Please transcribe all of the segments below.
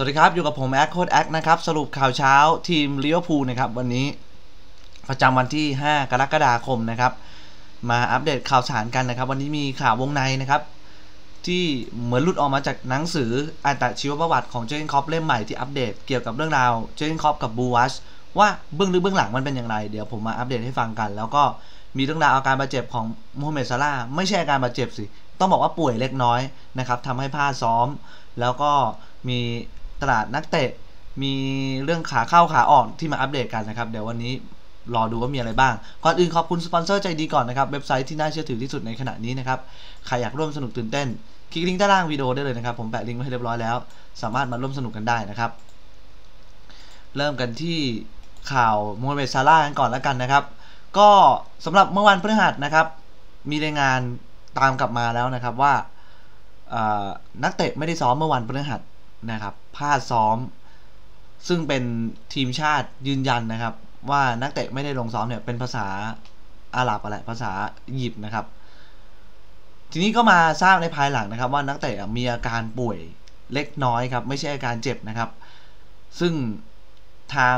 สวัสดีครับอยู่กับผมแอคโค้ดแอคนะครับสรุปข่าวเช้าทีมลิเวอร์พูลนะครับวันนี้ประจำวันที่5กรกฎาคมนะครับมาอัปเดตข่าวสารกันนะครับวันนี้มีข่าววงในนะครับที่เหมือนหลุดออกมาจากหนังสืออัตชีวประวัติของเจอร์เก้นคล็อปเล่มใหม่ที่อัปเดตเกี่ยวกับเรื่องราวเจอร์เก้นคล็อปกับบูวัชว่าเบื้องลึกเบื้องหลังมันเป็นอย่างไรเดี๋ยวผมมาอัปเดตให้ฟังกันแล้วก็มีเรื่องราวอาการบาดเจ็บของมูฮัมเหม็ดซาร่าไม่ใช่อาการบาดเจ็บสิต้องบอกว่าป่วยเล็กน้อยนะครับทำให้พลาดซ้อมแล้วก็มีตลาดนักเตะมีเรื่องขาเข้าขาออกที่มาอัปเดตกันนะครับเดี๋ยววันนี้รอดูว่ามีอะไรบ้างก่อนอื่นขอบคุณสปอนเซอร์ใจดีก่อนนะครับเว็บไซต์ที่น่าเชื่อถือที่สุดในขณะนี้นะครับใครอยากร่วมสนุกตื่นเต้นคลิกลิงก์ใต้ล่างวิดีโอได้เลยนะครับผมแปะลิงก์ไว้เรียบร้อยแล้วสามารถมาร่วมสนุกกันได้นะครับเริ่มกันที่ข่าวมูฮัมเหม็ดซาร่ากันก่อนแล้วกันนะครับก็สำหรับเมื่อวันพฤหัสนะครับมีรายงานตามกลับมาแล้วนะครับว่านักเตะไม่ได้ซ้อมเมื่อวันพฤหัสนะครับพลาดซ้อมซึ่งเป็นทีมชาติยืนยันนะครับว่านักเตะไม่ได้ลงซ้อมเนี่ยเป็นภาษาอาหรับอะไรภาษาอียิปต์นะครับทีนี้ก็มาทราบในภายหลังนะครับว่านักเตะมีอาการป่วยเล็กน้อยครับไม่ใช่อาการเจ็บนะครับซึ่งทาง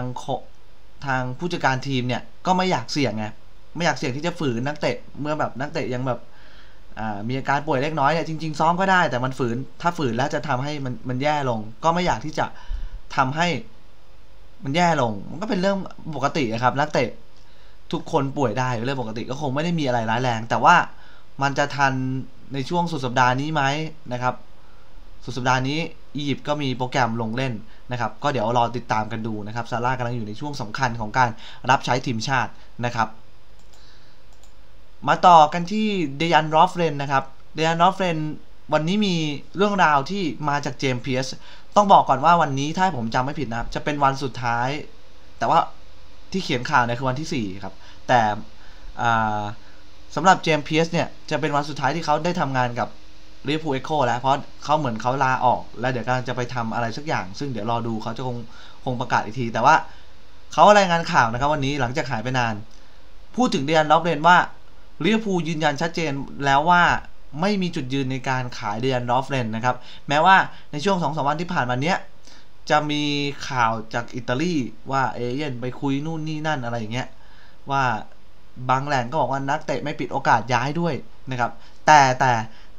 ผู้จัดการทีมเนี่ยก็ไม่อยากเสี่ยงไงไม่อยากเสี่ยงที่จะฝืนนักเตะเมื่อแบบนักเตะยังแบบมีอาการป่วยเล็กน้อยเนี่ยจริงๆซ้อมก็ได้แต่มันฝืนถ้าฝืนแล้วจะทำให้มันแย่ลงก็ไม่อยากที่จะทำให้มันแย่ลงมันก็เป็นเรื่องปกตินะครับนักเตะทุกคนป่วยได้เป็นเรื่องปกติก็คงไม่ได้มีอะไรร้ายแรงแต่ว่ามันจะทันในช่วงสุดสัปดาห์นี้ไหมนะครับสุดสัปดาห์นี้อียิปต์ก็มีโปรแกรมลงเล่นนะครับก็เดี๋ยวรอติดตามกันดูนะครับซาร่ากำลังอยู่ในช่วงสำคัญของการรับใช้ทีมชาตินะครับมาต่อกันที่เดยันรอฟเฟรนนะครับเดยันรอฟเฟรนวันนี้มีเรื่องราวที่มาจากเจมส์เพียร์สต้องบอกก่อนว่าวันนี้ถ้าผมจำไม่ผิดนะครับจะเป็นวันสุดท้ายแต่ว่าที่เขียนข่าวเนี่ยคือวันที่4ครับแต่สำหรับเจมส์เพียร์สเนี่ยจะเป็นวันสุดท้ายที่เขาได้ทำงานกับลิเวอร์พูลเอ็กโคแล้วเพราะเขาเหมือนเขาลาออกแล้วเดี๋ยวกำลังจะไปทำอะไรสักอย่างซึ่งเดี๋ยวรอดูเขาจะคงประกาศอีกทีแต่ว่าเขารายงานข่าวนะครับวันนี้หลังจากหายไปนานพูดถึงเดยันรอฟเฟรนว่าลิเวอร์พูลยืนยันชัดเจนแล้วว่าไม่มีจุดยืนในการขายเดยันรอฟเฟรนนะครับแม้ว่าในช่วง 2-3 วันที่ผ่านมาเนี้ยจะมีข่าวจากอิตาลีว่าเอเย่นไปคุยนู่นนี่นั่นอะไรอย่างเงี้ยว่าบางแหล่งก็บอกว่านักเตะไม่ปิดโอกาสย้ายด้วยนะครับแต่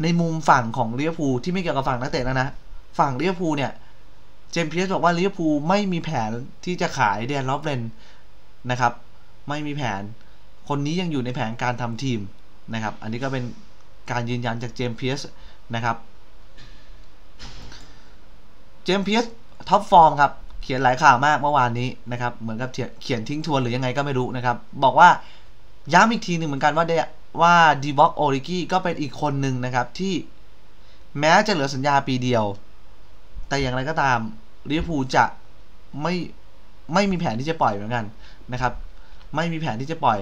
ในมุมฝั่งของลิเวอร์พูลที่ไม่เกี่ยวกับฝั่งนักเตะนะฝั่งลิเวอร์พูลเนี่ยเจมส์เพียร์สบอกว่าลิเวอร์พูลไม่มีแผนที่จะขายเดยันรอฟเฟรนนะครับไม่มีแผนคนนี้ยังอยู่ในแผนการทำทีมนะครับอันนี้ก็เป็นการยืนยันจากเจมส์เพียร์สนะครับเจมส์เพียร์สท็อปฟอร์มครับเขียนหลายข่าวมากเมื่อวานนี้นะครับเหมือนกับเขียนทิ้งทวนหรือยังไงก็ไม่รู้นะครับบอกว่าย้ำอีกทีหนึ่งเหมือนกันว่าดีบ็อกโอริกี้ก็เป็นอีกคนหนึ่งนะครับที่แม้จะเหลือสัญญาปีเดียวแต่อย่างไรก็ตามลิเวอร์พูลจะไม่มีแผนที่จะปล่อยเหมือนกันนะครับไม่มีแผนที่จะปล่อย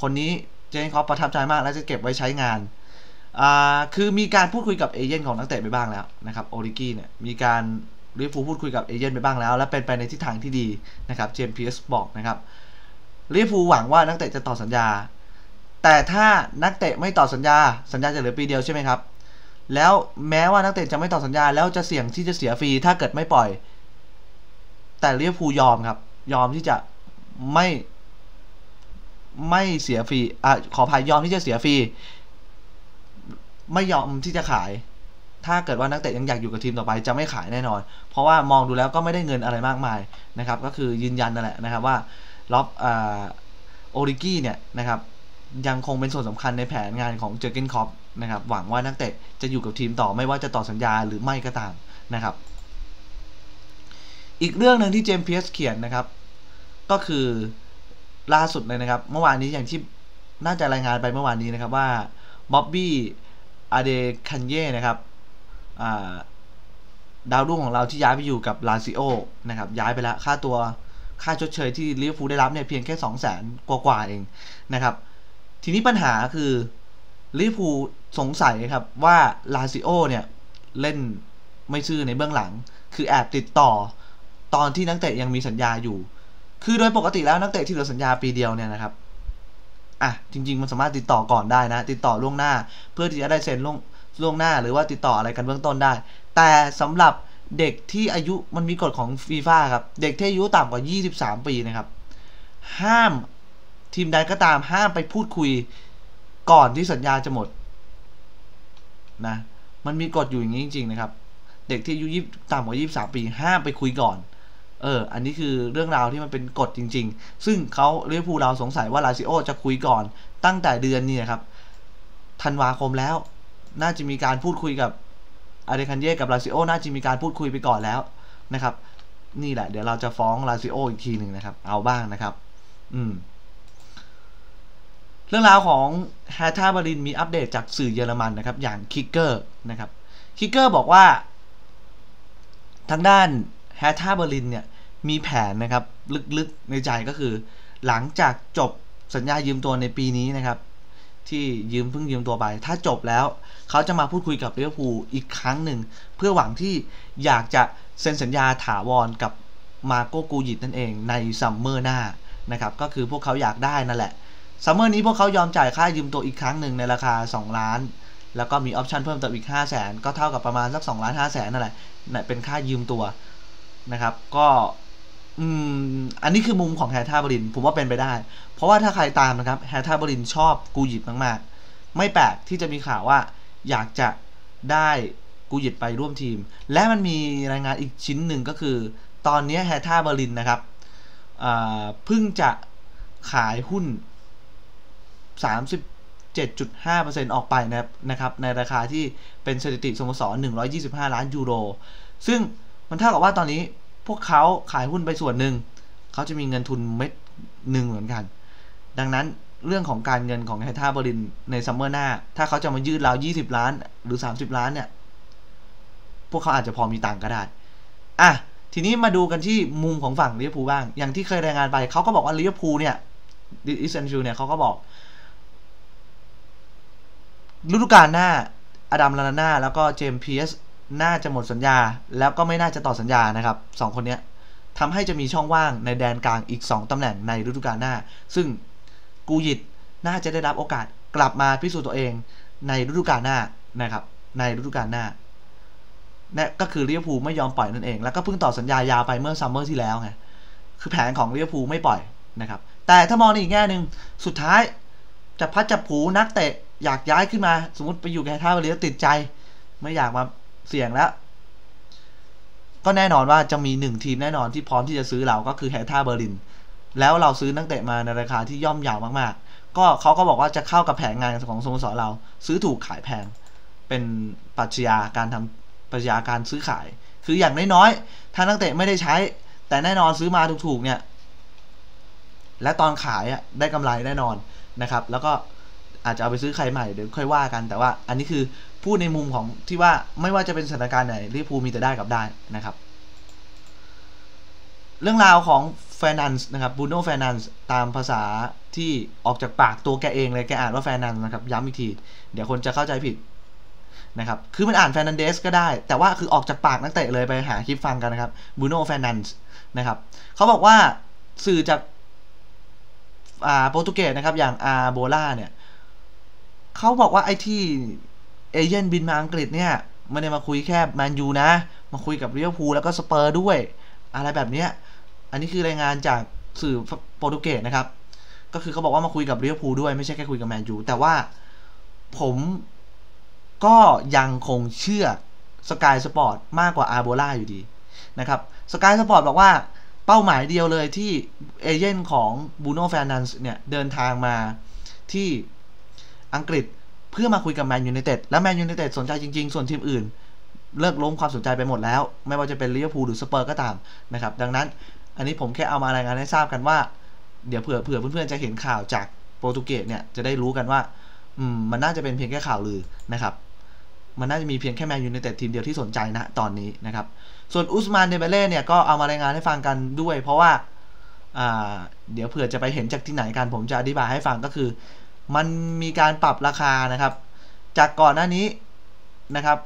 คนนี้เจนคอปประทับใจมากและจะเก็บไว้ใช้งานคือมีการพูดคุยกับเอเจนต์ของนักเตะไปบ้างแล้วนะครับโอริกี้เนี่ยมีการลิเวอร์พูลพูดคุยกับเอเจนต์ไปบ้างแล้วและเป็นไปในทิศทางที่ดีนะครับเจมส์เพียร์สบอกนะครับลิเวอร์พูลหวังว่านักเตะจะต่อสัญญาแต่ถ้านักเตะไม่ต่อสัญญาจะเหลือปีเดียวใช่ไหมครับแล้วแม้ว่านักเตะจะไม่ต่อสัญญาแล้วจะเสี่ยงที่จะเสียฟรีถ้าเกิดไม่ปล่อยแต่ลิเวอร์พูลยอมครับยอมที่จะไม่เสียฟรีขออภัยยอมที่จะเสียฟรีไม่ยอมที่จะขายถ้าเกิดว่านักเตะยังอยากอยู่กับทีมต่อไปจะไม่ขายแน่นอนเพราะว่ามองดูแล้วก็ไม่ได้เงินอะไรมากมายนะครับก็คือยืนยันนั่นแหละนะครับว่าล็อบโอริกี้เนี่ยนะครับยังคงเป็นส่วนสำคัญในแผนงานของเจอร์เก้นคล็อปนะครับหวังว่านักเตะจะอยู่กับทีมต่อไม่ว่าจะต่อสัญญาหรือไม่ก็ตามนะครับอีกเรื่องหนึ่งที่เจมส์เพียร์สเขียนนะครับก็คือล่าสุดเลยนะครับเมื่อวานนี้อย่างที่น่าจะรายงานไปเมื่อวานนี้นะครับว่าบ๊อบบี้อาเดคันเย่นะครับดาวรุ่งของเราที่ย้ายไปอยู่กับลาซิโอนะครับย้ายไปแล้วค่าชดเชยที่ลิเวอร์พูลได้รับเนี่ยเพียงแค่ 200,000 กว่าเองนะครับทีนี้ปัญหาคือลิเวอร์พูลสงสัยครับว่าลาซิโอเนี่ยเล่นไม่ซื่อในเบื้องหลังคือแอบติดต่อตอนที่นักเตะยังมีสัญญาอยู่คือโดยปกติแล้วนักเตะที่เหลือสัญญาปีเดียวเนี่ยนะครับจริงๆมันสามารถติดต่อก่อนได้นะติดต่อล่วงหน้าเพื่อที่จะได้เซ็นล่วงหน้าหรือว่าติดต่ออะไรกันเบื้องต้นได้แต่สำหรับ เด็กที่อายุมันมีกฎของฟีฟ่าครับเด็กที่อายุต่ำกว่า23ปีนะครับห้ามทีมใดก็ตามห้ามไปพูดคุยก่อนที่สัญญาจะหมดนะมันมีกฎอยู่อย่างนี้จริงๆนะครับเด็กที่อายุต่ำกว่า23ปีห้ามไปคุยก่อนอันนี้คือเรื่องราวที่มันเป็นกฎจริงๆซึ่งเขาลิเวอร์พูลเราสงสัยว่าลาซิโอจะคุยก่อนตั้งแต่เดือนนี้ครับธันวาคมแล้วน่าจะมีการพูดคุยกับอาเดคันเย่กับลาซิโอน่าจะมีการพูดคุยไปก่อนแล้วนะครับนี่แหละเดี๋ยวเราจะฟ้องลาซิโออีกทีหนึ่งนะครับเอาบ้างนะครับเรื่องราวของฮาร์ทาบาลินมีอัปเดตจากสื่อเยอรมันนะครับอย่างคิกเกอร์นะครับคิกเกอร์บอกว่าทางด้านฮาร์ทาบาลินเนี่ยมีแผนนะครับลึกๆในใจก็คือหลังจากจบสัญญายืมตัวในปีนี้นะครับที่เพิ่งยืมตัวไปถ้าจบแล้วเขาจะมาพูดคุยกับลิเวอร์พูลอีกครั้งหนึ่งเพื่อหวังที่อยากจะเซ็นสัญญาถาวรกับมาโกกูยิตนั่นเองในซัมเมอร์หน้านะครับก็คือพวกเขาอยากได้นั่นแหละซัมเมอร์นี้พวกเขายอมจ่ายค่ายืมตัวอีกครั้งหนึ่งในราคา2 ล้านแล้วก็มีออปชั่นเพิ่มเติมอีก 500,000 ก็เท่ากับประมาณสัก2,500,000นั่นแหละเป็นค่ายืมตัวนะครับก็อันนี้คือมุมของแฮร์ทาบรินผมว่าเป็นไปได้เพราะว่าถ้าใครตามนะครับแฮร์ทาบรินชอบกูยิตมากๆไม่แปลกที่จะมีข่าวว่าอยากจะได้กูยิตไปร่วมทีมและมันมีรายงานอีกชิ้นหนึ่งก็คือตอนนี้แฮร์ทาบรินนะครับเพิ่งจะขายหุ้น 37.5% ออกไปนะครับในราคาที่เป็นสถิติสโมสร125 ล้านยูโรซึ่งมันเท่ากับว่าตอนนี้พวกเขาขายหุ้นไปส่วนหนึ่งเขาจะมีเงินทุนเม็ดหนึ่งเหมือนกันดังนั้นเรื่องของการเงินของไฮท่าบรินในซัมเมอร์หน้าถ้าเขาจะมายืดราว20 ล้านหรือ30 ล้านเนี่ยพวกเขาอาจจะพอมีตังก็ได้ทีนี้มาดูกันที่มุมของฝั่งลิเวอร์พูลบ้างอย่างที่เคยรายงานไปเขาก็บอกว่าลิเวอร์พูลเนี่ยอิสเซนชูเนี่ยเขาก็บอกฤดูกาลหน้าอดัมลาลาน่าแล้วก็เจมส์พีเอสน่าจะหมดสัญญาแล้วก็ไม่น่าจะต่อสัญญานะครับ2คนนี้ทำให้จะมีช่องว่างในแดนกลางอีก2ตำแหน่งในฤดูกาลหน้าซึ่งกูยิตน่าจะได้รับโอกาสกลับมาพิสูจน์ตัวเองในฤดูกาลหน้านะครับในฤดูกาลหน้านั่นก็คือลิเวอร์พูลไม่ยอมปล่อยนั่นเองแล้วก็เพิ่งต่อสัญญายาวไปเมื่อซัมเมอร์ที่แล้วไงคือแผนของลิเวอร์พูลไม่ปล่อยนะครับแต่ถ้ามองในอีกแง่นึงสุดท้ายจะพัดจับผูนักเตะอยากย้ายขึ้นมาสมมติไปอยู่แค่ท่าเรือติดใจไม่อยากมาเสี่ยงแล้วก็แน่นอนว่าจะมี1ทีมแน่นอนที่พร้อมที่จะซื้อเราก็คือแฮร์ท่าเบอร์ลินแล้วเราซื้อนักเตะมาในราคาที่ย่อมเยาวมากๆก็เขาก็บอกว่าจะเข้ากับแผนงานของสโมสรเราซื้อถูกขายแพงเป็นปรัชญาการทำปรัชญาการซื้อขายคืออย่างน้อยๆถ้านักเตะไม่ได้ใช้แต่แน่นอนซื้อมาถูกๆเนี่ยและตอนขายได้กำไรแน่นอนนะครับแล้วก็อาจจะเอาไปซื้อใครใหม่เดี๋ยวค่อยว่ากันแต่ว่าอันนี้คือพูดในมุมของที่ว่าไม่ว่าจะเป็นสถานการณ์ไหนลิเวอร์พูลมีแต่ได้กับได้นะครับเรื่องราวของแฟนันส์นะครับบูโน่แฟนันส์ตามภาษาที่ออกจากปากตัวแกเองเลยแกอ่านว่าแฟนันส์นะครับย้ำอีกทีเดี๋ยวคนจะเข้าใจผิดนะครับคือมันอ่านแฟนันเดสก็ได้แต่ว่าคือออกจากปากนักเตะเลยไปหาคลิปฟังกันนะครับบูโน่แฟนันส์นะครับเขาบอกว่าสื่อจากโปรตุเกสนะครับอย่างอาโบล่าเนี่ยเขาบอกว่าไอ้ที่เอเจนต์บินมาอังกฤษเนี่ยไม่ได้มาคุยแค่แมนยูนะมาคุยกับลิเวอร์พูลแล้วก็สเปอร์ด้วยอะไรแบบเนี้ยอันนี้คือรายงานจากสื่อโปรตุเกสนะครับก็คือเขาบอกว่ามาคุยกับลิเวอร์พูลด้วยไม่ใช่แค่คุยกับแมนยูแต่ว่าผมก็ยังคงเชื่อ Sky Sports มากกว่าอาร์โบล่าอยู่ดีนะครับ Sky Sports บอกว่าเป้าหมายเดียวเลยที่เอเจนต์ของบูโน่ แฟร์นันด์เนี่ยเดินทางมาที่อังกฤษเพื่อมาคุยกับแมนยูไนเต็ดแล้วแมนยูไนเต็ดสนใจจริงๆส่วนทีมอื่นเลิกล้มความสนใจไปหมดแล้วไม่ว่าจะเป็นลิเวอร์พูลหรือสเปอร์ก็ตามนะครับดังนั้นอันนี้ผมแค่เอามารายงานให้ทราบกันว่าเดี๋ยวเผื่อเพื่อนๆจะเห็นข่าวจากโปรตุเกสเนี่ยจะได้รู้กันว่ามันน่าจะเป็นเพียงแค่ข่าวลือนะครับมันน่าจะมีเพียงแค่แมนยูไนเต็ดทีมเดียวที่สนใจนะตอนนี้นะครับส่วนอุสมานเดเบเล่เนี่ยก็เอามารายงานให้ฟังกันด้วยเพราะว่าเดี๋ยวเผื่อจะไปเห็นจากที่ไหนกันผมจะอธิบายให้ฟังก็คือมันมีการปรับราคานะครับจากก่อนหน้านี้นะครับ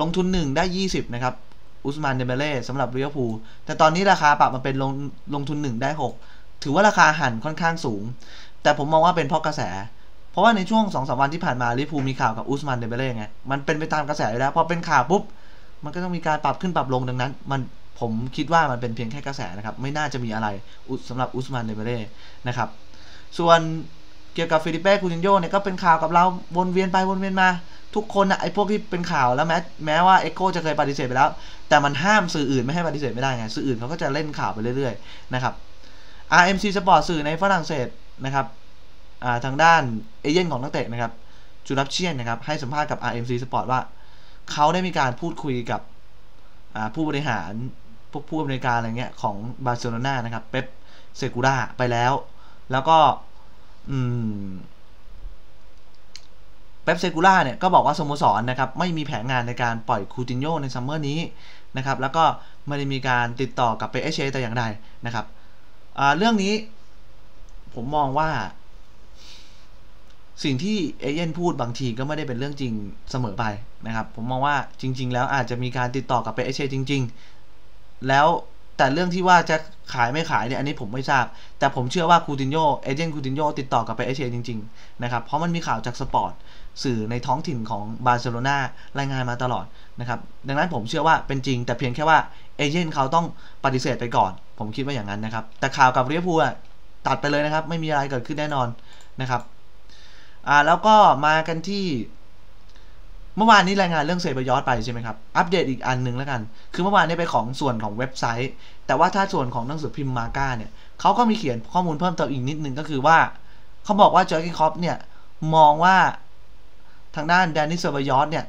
ลงทุน1ได้20นะครับอุสมานเดเบเล่สำหรับลิเวอร์พูลแต่ตอนนี้ราคาปรับมาเป็นลงทุน1ได้6ถือว่าราคาหันค่อนข้างสูงแต่ผมมองว่าเป็นเพราะกระแสเพราะว่าในช่วง 2-3 วันที่ผ่านมาลิเวอร์พูลมีข่าวกับอุสมานเดเบเล่ไงมันเป็นไปตามกระแสอยู่แล้วพอเป็นข่าวปุ๊บ มันก็ต้องมีการปรับขึ้นปรับลงดังนั้นมันผมคิดว่ามันเป็นเพียงแค่กระแสนะครับไม่น่าจะมีอะไรสำหรับอุสมานเดเบเร่นะครับส่วนเกี่ยวกับฟิลิปเป้คูตินโญ่เนี่ยก็เป็นข่าวกับเราวนเวียนไปวนเวียนมาทุกคนนะไอ้พวกที่เป็นข่าวแล้วแม้ว่าเอ็กโคจะเคยปฏิเสธไปแล้วแต่มันห้ามสื่ออื่นไม่ให้ปฏิเสธไม่ได้ไงสื่ออื่นเขาก็จะเล่นข่าวไปเรื่อยๆนะครับ RMC Sport สื่อในฝรั่งเศสนะครับทางด้านเอเจนต์ของนักเตะนะครับจูรัปเชียนนะครับให้สัมภาษณ์กับ RMC Sport ว่าเขาได้มีการพูดคุยกับผู้บริหารพวกผู้อำนวยการอะไรเงี้ยของบาร์เซโลนานะครับเป๊ปเซกูร่าไปแล้วก็เป๊ปเซกูร่าเนี่ยก็บอกว่าสโมสรนะครับไม่มีแผนงานในการปล่อยคูตินโญ่ในซัมเมอร์นี้นะครับแล้วก็ไม่ได้มีการติดต่อกับเปเอเชแต่อย่างใดนะครับเรื่องนี้ผมมองว่าสิ่งที่เอเจนต์พูดบางทีก็ไม่ได้เป็นเรื่องจริงเสมอไปนะครับผมมองว่าจริงๆแล้วอาจจะมีการติดต่อกับเปเอเชจริงๆแล้วแต่เรื่องที่ว่าจะขายไม่ขายเนี่ยอันนี้ผมไม่ทราบแต่ผมเชื่อว่าคูตินโญ่เอเจนต์คูตินโญ่ติดต่อกับเปเอเชจริงๆนะครับเพราะมันมีข่าวจากสปอร์ตสื่อในท้องถิ่นของบาร์เซโลนารายงานมาตลอดนะครับดังนั้นผมเชื่อว่าเป็นจริงแต่เพียงแค่ว่าเอเจนต์เขาต้องปฏิเสธไปก่อนผมคิดว่าอย่างนั้นนะครับแต่ข่าวกับลิเวอร์พูลตัดไปเลยนะครับไม่มีอะไรเกิดขึ้นแน่นอนนะครับแล้วก็มากันที่เมื่อวานนี้รายงานเรื่องเซบายอสไปใช่ไหมครับอัปเดตอีกอันหนึ่งแล้วกันคือเมื่อวานนี้ไปของส่วนของเว็บไซต์แต่ว่าถ้าส่วนของหนังสือพิมพ์มาก้าเนี่ยเขาก็มีเขียนข้อมูลเพิ่มเติมอีกนิดนึงก็คือว่าเขาบอกว่าจอร์กินคอปเนี่ยมองว่าทางด้านแดนนี่เซบายอสเนี่ย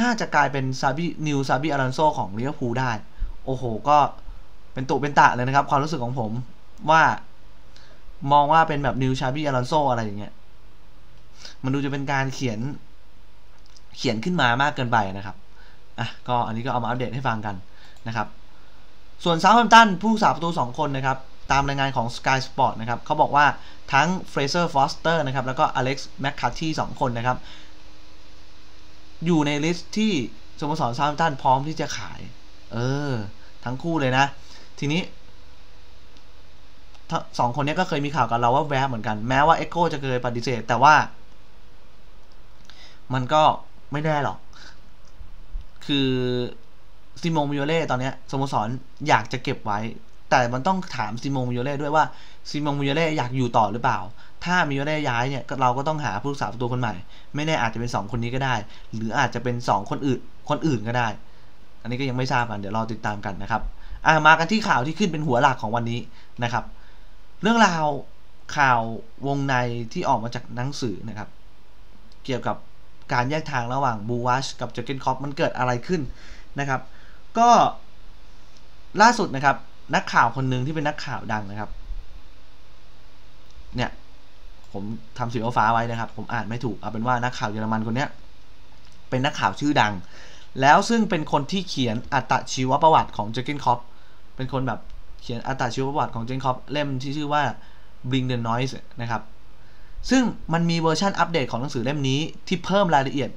น่าจะกลายเป็นซาบิอารันโซของลิเวอร์พูลได้โอ้โหก็เป็นตุเป็นตะเลยนะครับความรู้สึกของผมว่ามองว่าเป็นแบบนิวซาบิอารันโซอะไรอย่างเงี้ยมันดูจะเป็นการเขียนขึ้นมามากเกินไปนะครับก็อันนี้ก็เอามาอัปเดตให้ฟังกันนะครับส่วนเซาท์แฮมป์ตันผู้สาประตู2คนนะครับตามรายงานของ Sky Sports นะครับเขาบอกว่าทั้ง Fraser Foster นะครับแล้วก็ Alex McCarthy 2คนนะครับอยู่ในลิสต์ที่สโมสรเซาท์แฮมป์ตันพร้อมที่จะขายทั้งคู่เลยนะทีนี้2คนนี้ก็เคยมีข่าวกับเราว่าแวบเหมือนกันแม้ว่า Echo จะเคยปฏิเสธแต่ว่ามันก็ไม่แน่หรอกคือซิโมมิโอเล่ตอนนี้สโมสรอยากจะเก็บไว้แต่มันต้องถามซิโมมิโอเล่ด้วยว่าซิโมมิโอเล่อยากอยู่ต่อหรือเปล่าถ้ามิโอเล่ย้ายเนี่ยเราก็ต้องหาผู้รักษาประตูคนใหม่ไม่แน่อาจจะเป็น2คนนี้ก็ได้หรืออาจจะเป็น2คนอื่นก็ได้อันนี้ก็ยังไม่ทราบกันเดี๋ยวรอติดตามกันนะครับมากันที่ข่าวที่ขึ้นเป็นหัวหลักของวันนี้นะครับเรื่องราวข่าววงในที่ออกมาจากหนังสือนะครับเกี่ยวกับการแยกทางระหว่างบูวัชกับจอร์กินคอปมันเกิดอะไรขึ้นนะครับก็ล่าสุดนะครับนักข่าวคนหนึ่งที่เป็นนักข่าวดังนะครับเนี่ยผมทำสีฟ้าไว้นะครับผมอ่านไม่ถูกเอาเป็นว่านักข่าวเยอรมันคนนี้เป็นนักข่าวชื่อดังแล้วซึ่งเป็นคนที่เขียนอัตชีวประวัติของจอร์กินคอปเป็นคนแบบเขียนอัตชีวประวัติของจอร์กินคอปเล่มที่ชื่อว่า Bring the Noise นะครับซึ่งมันมีเวอร์ชันอัปเดตของหนังสือเล่มนี้ที่เพิ่มรายละเอียด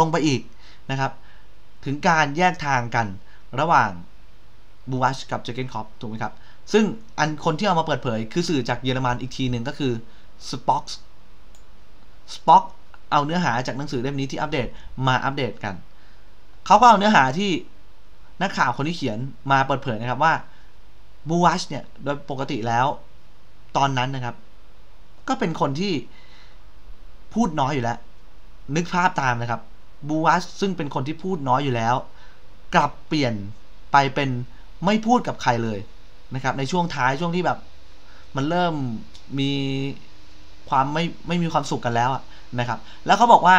ลงไปอีกนะครับถึงการแยกทางกันระหว่างบูวัชกับจอร์เกนคอปถูกไหมครับซึ่งอันคนที่เอามาเปิดเผยคือสื่อจากเยอรมันอีกทีหนึ่งก็คือ Spock เอาเนื้อหาจากหนังสือเล่มนี้ที่อัปเดตมาอัปเดตกันเขาก็เอาเนื้อหาที่นักข่าวคนที่เขียนมาเปิดเผยนะครับว่าบูวัชเนี่ยโดยปกติแล้วตอนนั้นนะครับก็เป็นคนที่พูดน้อยอยู่แล้วนึกภาพตามนะครับบูวัชซึ่งเป็นคนที่พูดน้อยอยู่แล้วกลับเปลี่ยนไปเป็นไม่พูดกับใครเลยนะครับในช่วงท้ายช่วงที่แบบมันเริ่มมีความไม่มีความสุขกันแล้วนะครับแล้วเขาบอกว่า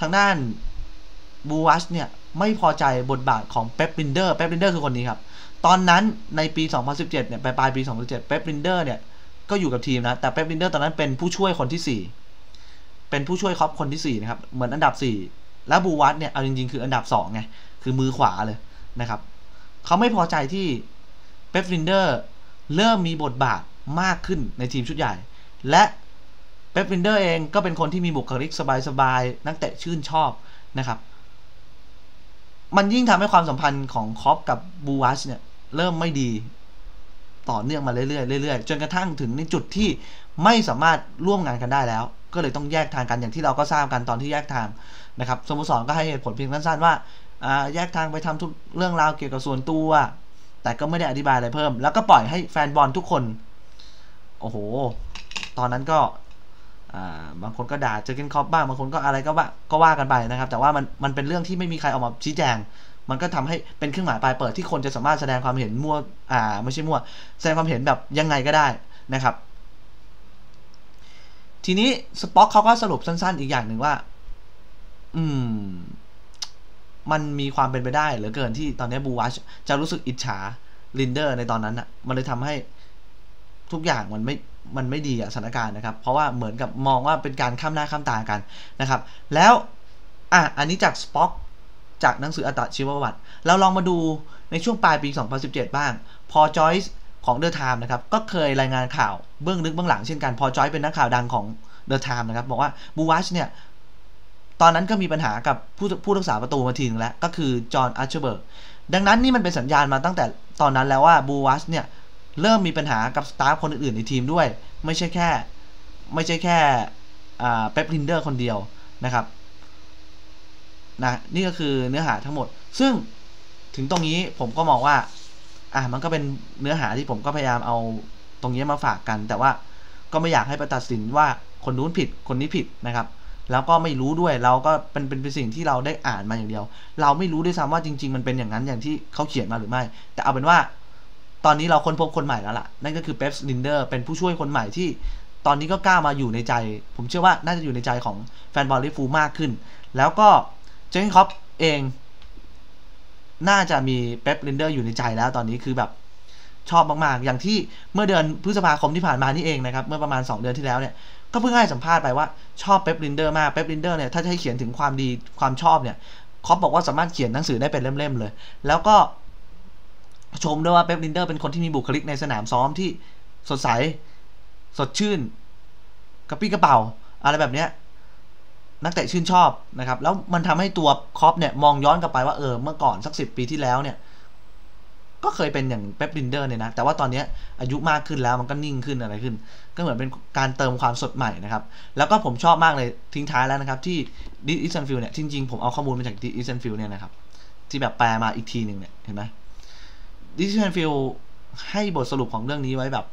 ทางด้านบูวัชเนี่ยไม่พอใจบทบาทของเป๊ปลินเดอร์คือคนนี้ครับตอนนั้นในปี2017เนี่ยปลายปี2017เป๊ปลินเดอร์เนี่ยก็อยู่กับทีมนะแต่เป๊ปลินเดอร์ตอนนั้นเป็นผู้ช่วยคนที่4เป็นผู้ช่วยคอปคนที่4นะครับเหมือนอันดับ4แล้วบูวัชเนี่ยเอาจริงๆคืออันดับ2ไงคือมือขวาเลยนะครับเขาไม่พอใจที่เป๊ปลินเดอร์เริ่มมีบทบาทมากขึ้นในทีมชุดใหญ่และเป๊ปลินเดอร์เองก็เป็นคนที่มีบุคลิกสบายๆนักเตะชื่นชอบนะครับมันยิ่งทำให้ความสัมพันธ์ของคอปกับบูวัชเนี่ยเริ่มไม่ดีต่อเนื่องมาเรื่อยๆจนกระทั่งถึงในจุดที่ไม่สามารถร่วมงานกันได้แล้วก็เลยต้องแยกทางกันอย่างที่เราก็ทราบกันตอนที่แยกทางนะครับสโมสรก็ให้เหตุผลเพียงสั้นๆว่า แยกทางไปทำทุกเรื่องราวเกี่ยวกับส่วนตัวแต่ก็ไม่ได้อธิบายอะไรเพิ่มแล้วก็ปล่อยให้แฟนบอลทุกคนโอ้โหตอนนั้นก็บางคนก็ด่าเจอร์เก้นคล็อปบ้างบางคนก็อะไรก็ว่ากันไปนะครับแต่ว่ามันเป็นเรื่องที่ไม่มีใครออกมาชี้แจงมันก็ทำให้เป็นเครื่องหมายปลายเปิดที่คนจะสามารถแสดงความเห็นมั่วไม่ใช่มั่วแสดงความเห็นแบบยังไงก็ได้นะครับทีนี้สป็อคเขาก็สรุปสั้นๆอีกอย่างหนึ่งว่ามันมีความเป็นไปได้เหลือเกินที่ตอนนี้บูวัชจะรู้สึกอิจฉาลินเดอร์ในตอนนั้นอ่ะมันเลยทำให้ทุกอย่างมันไม่ดีสถานการณ์นะครับเพราะว่าเหมือนกับมองว่าเป็นการข้ามหน้าข้ามตากันนะครับแล้วอันนี้จากสป็อคจากหนังสืออัตชีวประวัติเราลองมาดูในช่วงปลายปี2017บ้างพอล จอยซ์ของเดอะไทม์นะครับก็เคยรายงานข่าวเบื้องลึกเบื้องหลังเช่นกันพอล จอยซ์เป็นนักข่าวดังของเดอะไทม์นะครับบอกว่าบูวัชเนี่ยตอนนั้นก็มีปัญหากับผู้รักษาประตูมาทีนึงแล้วก็คือจอห์นอัชเชอร์เบิร์กดังนั้นนี่มันเป็นสัญญาณมาตั้งแต่ตอนนั้นแล้วว่าบูวัชเนี่ยเริ่มมีปัญหากับสตาฟคนอื่นๆในทีมด้วยไม่ใช่แค่เป๊ปลินเดอร์คนเดียวนะครับนี่ก็คือเนื้อหาทั้งหมดซึ่งถึงตรงนี้ผมก็มองว่ามันก็เป็นเนื้อหาที่ผมก็พยายามเอาตรงนี้มาฝากกันแต่ว่าก็ไม่อยากให้ไปตัดสินว่าคนนู้นผิดคนนี้ผิดนะครับแล้วก็ไม่รู้ด้วยเราก็เป็นสิ่งที่เราได้อ่านมาอย่างเดียวเราไม่รู้ด้วยซ้ำว่าจริงๆมันเป็นอย่างนั้นอย่างที่เขาเขียนมาหรือไม่แต่เอาเป็นว่าตอนนี้เราค้นพบคนใหม่แล้วล่ะนั่นก็คือเป๊ป ลินเดอร์เป็นผู้ช่วยคนใหม่ที่ตอนนี้ก็กล้ามาอยู่ในใจผมเชื่อว่าน่าจะอยู่ในใจของแฟนบอลลิเวอร์พูลมากขึ้นแล้วก็เจอร์เก้นคล็อปเองน่าจะมีเป๊ป ลินเดอร์อยู่ในใจแล้วตอนนี้คือแบบชอบมากๆอย่างที่เมื่อเดือนพฤษภาคมที่ผ่านมานี่เองนะครับเมื่อประมาณ2เดือนที่แล้วเนี่ยก็เพิ่งให้สัมภาษณ์ไปว่าชอบเป๊ป ลินเดอร์มากเป๊ป ลินเดอร์เนี่ยถ้าให้เขียนถึงความดีความชอบเนี่ยคล็อปบอกว่าสามารถเขียนหนังสือได้เป็นเล่มๆเลยแล้วก็ชมด้วยว่าเป๊ป ลินเดอร์เป็นคนที่มีบุคลิกในสนามซ้อมที่สดใสสดชื่นกระปี้กระเป๋าอะไรแบบนี้นักเตะชื่นชอบนะครับแล้วมันทำให้ตัวคล็อปเนี่ยมองย้อนกลับไปว่าเมื่อก่อนสัก10 ปีที่แล้วเนี่ยก็เคยเป็นอย่างเป๊ป ลินเดอร์เนี่ยนะแต่ว่าตอนนี้อายุมากขึ้นแล้วมันก็นิ่งขึ้นอะไรขึ้นก็เหมือนเป็นการเติมความสดใหม่นะครับแล้วก็ผมชอบมากเลยทิ้งท้ายแล้วนะครับที่ดิสอิสันฟิลเนี่ยจริงๆผมเอาข้อมูลมาจากดิสอิสันฟิลเนี่ยนะครับที่แบบแปลมาอีกทีหนึ่งเนี่ยเห็นไหมดิสชันฟิลให้บทสรุปของเรื่องนี้ไว้แบบ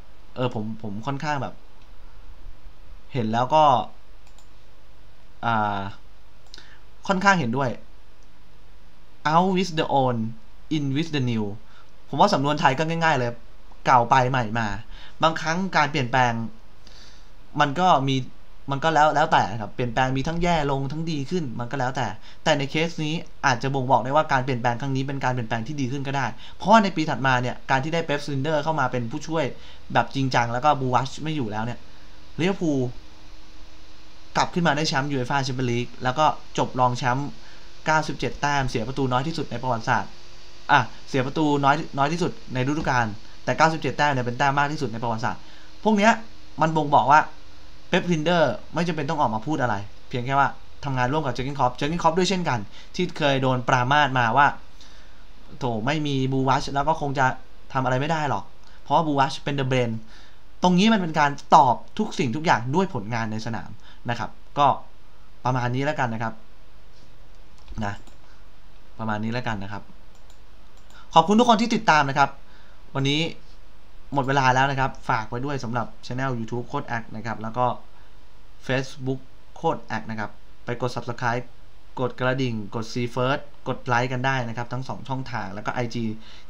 ผมค่อนข้างแบบเห็นแล้วก็ค่อนข้างเห็นด้วย out with the old in with the new ผมว่าสำนวนไทยก็ง่ายๆเลยเก่าไปใหม่มาบางครั้งการเปลี่ยนแปลงมันก็แล้วแต่ครับเปลี่ยนแปลงมีทั้งแย่ลงทั้งดีขึ้นมันก็แล้วแต่ในเคสนี้อาจจะบ่งบอกได้ว่าการเปลี่ยนแปลงครั้งนี้เป็นการเปลี่ยนแปลงที่ดีขึ้นก็ได้เพราะว่าในปีถัดมาเนี่ยการที่ได้เป๊ป ลินเดอร์เข้ามาเป็นผู้ช่วยแบบจริงจังแล้วก็บูวัชไม่อยู่แล้วเนี่ยลิเวอร์พูลกลับขึ้นมาได้แชมป์ยูเอฟ่าแชมเปี้ยนลีกแล้วก็จบรองแชมป์97แต้มเสียประตูน้อยที่สุดในประวัติศาสตร์เสียประตูน้อยที่สุดในฤดูกาลแต่97แต้มเนี่ยเป็นแต้มมากที่สุดในประวัติศาสตร์พวกเนี้ยมันบ่งบอกว่าเป๊ป ลินเดอร์ไม่จำเป็นต้องออกมาพูดอะไรเพียงแค่ว่าทำงานร่วมกับเจอร์เก้นคล็อปด้วยเช่นกันที่เคยโดนปรามาสมาว่าโถไม่มีบูวัชแล้วก็คงจะทำอะไรไม่ได้หรอกเพราะว่าบูวัชเป็นเดอะเบรนตรงนี้มันเป็นการตอบทุกสิ่งทุกอย่างด้วยผลงานในสนามนะครับก็ประมาณนี้แล้วกันนะครับนะประมาณนี้แล้วกันนะครับขอบคุณทุกคนที่ติดตามนะครับวันนี้หมดเวลาแล้วนะครับฝากไว้ด้วยสำหรับ Channel YouTube โค้ดแอคนะครับแล้วก็ Facebook โค้ดแอคนะครับไปกด Subscribe กดกระดิ่งกด See First กดไลค์กันได้นะครับทั้ง2ช่องทางแล้วก็ IG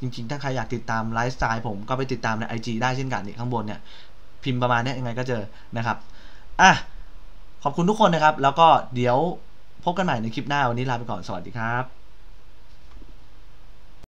จริงๆถ้าใครอยากติดตามไลฟ์สไตล์ผมก็ไปติดตามใน IG ได้เช่นกันนี่ข้างบนเนี่ยพิมพ์ประมาณนี้ยังไงก็เจอนะครับขอบคุณทุกคนนะครับแล้วก็เดี๋ยวพบกันใหม่ในคลิปหน้าวันนี้ลาไปก่อนสวัสดีครับ